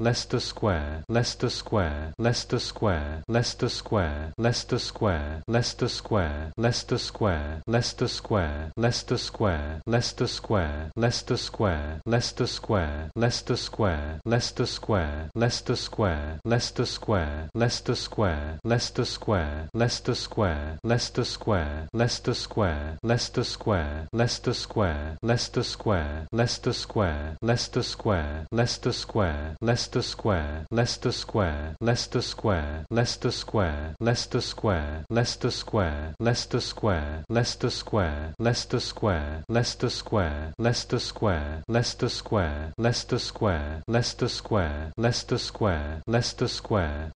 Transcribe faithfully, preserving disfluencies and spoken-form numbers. Leicester Square, Leicester Square, Leicester Square, Leicester Square, Leicester Square, Leicester Square, Leicester Square, Leicester Square, Leicester Square, Leicester Square, Leicester Square, Leicester Square, Leicester Square, Leicester Square, Leicester Square, Leicester Square, Leicester Square, Leicester Square, Leicester Square, Leicester Square, Leicester Square, Leicester Square, Leicester Square, Leicester Square, Leicester Square, Leicester Square, Leicester Square, Leicester Square, Leicester Square, Leicester Square, Leicester Square, Leicester Square, Leicester Square, Leicester Square, Leicester Square, Leicester Square, Leicester Square, Leicester Square, Leicester Square, Leicester Square, Leicester Square, Leicester Square, Leicester Square.